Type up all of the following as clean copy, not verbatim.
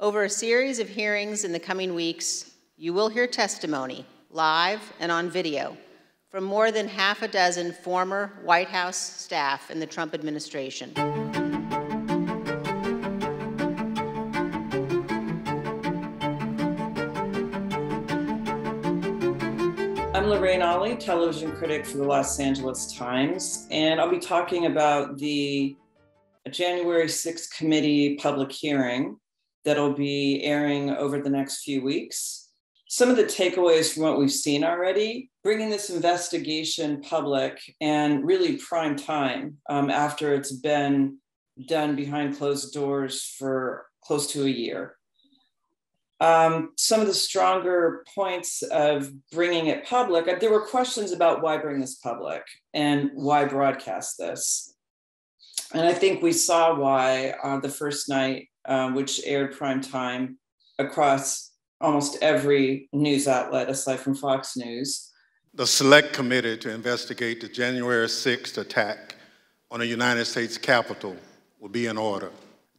Over a series of hearings in the coming weeks, you will hear testimony, live and on video, from more than half a dozen former White House staff in the Trump administration. I'm Lorraine Ali, television critic for the Los Angeles Times, and I'll be talking about the January 6th committee public hearing that'll be airing over the next few weeks. Some of the takeaways from what we've seen already, bringing this investigation public and really prime time after it's been done behind closed doors for close to a year. Some of the stronger points of bringing it public, there were questions about why bring this public and why broadcast this. And I think we saw why on the first night, which aired prime time across almost every news outlet aside from Fox News. The Select Committee to investigate the January 6th attack on the United States Capitol will be in order.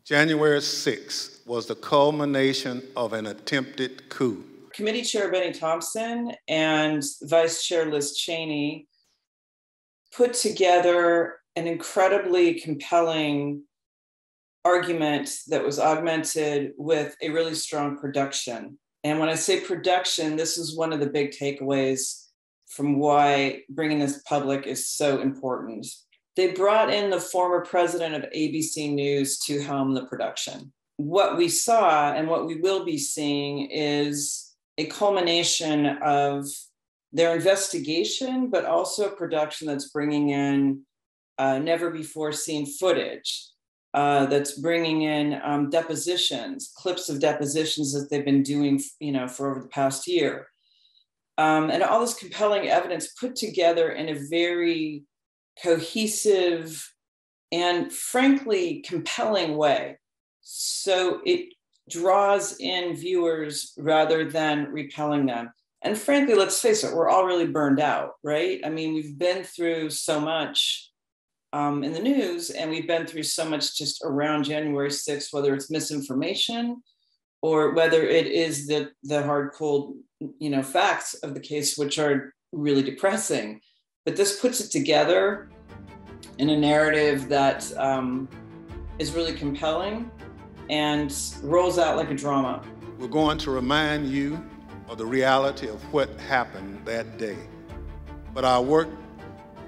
January 6th was the culmination of an attempted coup. Committee Chair Benny Thompson and Vice Chair Liz Cheney put together an incredibly compelling argument that was augmented with a really strong production. And when I say production, this is one of the big takeaways from why bringing this public is so important. They brought in the former president of ABC News to helm the production. What we saw and what we will be seeing is a culmination of their investigation, but also a production that's bringing in never before seen footage. That's bringing in depositions, clips of depositions that they've been doing, for over the past year. And all this compelling evidence put together in a very cohesive and frankly compelling way. So it draws in viewers rather than repelling them. And frankly, let's face it, we're all really burned out, right? I mean, we've been through so much in the news, and we've been through so much just around January 6th, whether it's misinformation or whether it is the hard, cold, facts of the case, which are really depressing. But this puts it together in a narrative that is really compelling and rolls out like a drama. We're going to remind you of the reality of what happened that day, but our work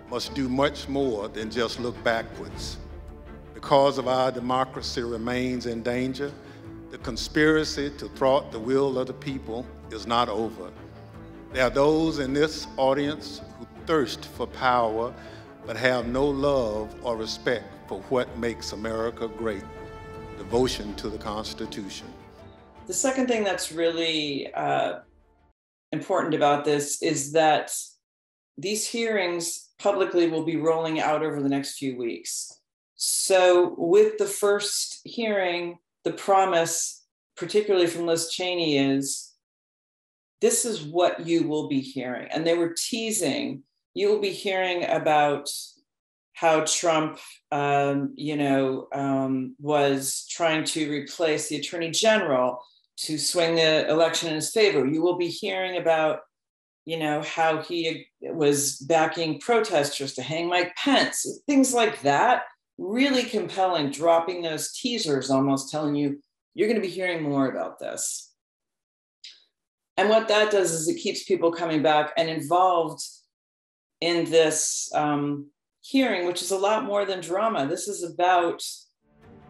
must do much more than just look backwards. Because of our democracy remains in danger, the conspiracy to thwart the will of the people is not over. There are those in this audience who thirst for power, but have no love or respect for what makes America great, devotion to the Constitution. The second thing that's really important about this is that these hearings publicly will be rolling out over the next few weeks. So with the first hearing, the promise, particularly from Liz Cheney, is this is what you will be hearing. And they were teasing, you will be hearing about how Trump was trying to replace the attorney general to swing the election in his favor. You will be hearing about how he was backing protesters to hang Mike Pence, things like that. Really compelling, dropping those teasers, almost telling you, you're going to be hearing more about this. And what that does is it keeps people coming back and involved in this hearing, which is a lot more than drama. This is about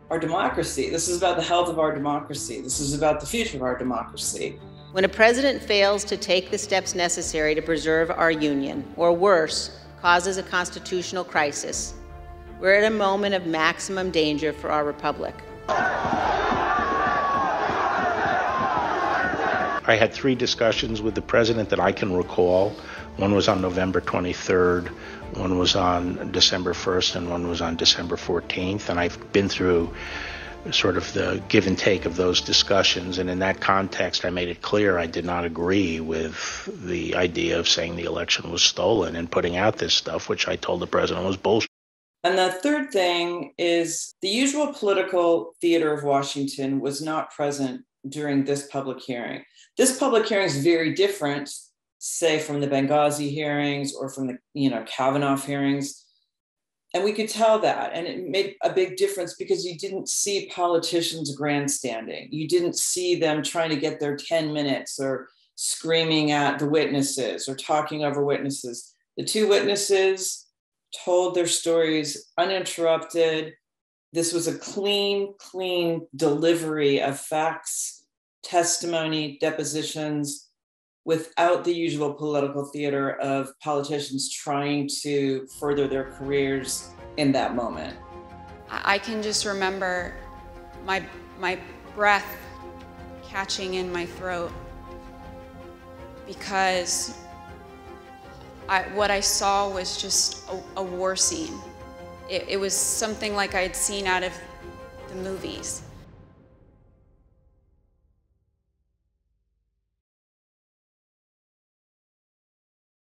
our democracy. This is about the health of our democracy. This is about the future of our democracy. When a president fails to take the steps necessary to preserve our union, or worse, causes a constitutional crisis, we're at a moment of maximum danger for our republic. I had three discussions with the president that I can recall. One was on November 23rd, one was on December 1st, and one was on December 14th. And I've been through sort of the give and take of those discussions. And in that context, I made it clear I did not agree with the idea of saying the election was stolen and putting out this stuff, which I told the president was bullshit. And the third thing is the usual political theater of Washington was not present during this public hearing. This public hearing is very different, say, from the Benghazi hearings or from the Kavanaugh hearings. And we could tell that, and it made a big difference because you didn't see politicians grandstanding. You didn't see them trying to get their 10 minutes or screaming at the witnesses or talking over witnesses. The two witnesses told their stories uninterrupted. This was a clean delivery of facts, testimony, depositions, without the usual political theater of politicians trying to further their careers in that moment. I can just remember my breath catching in my throat because what I saw was just a war scene. It was something like I'd seen out of the movies.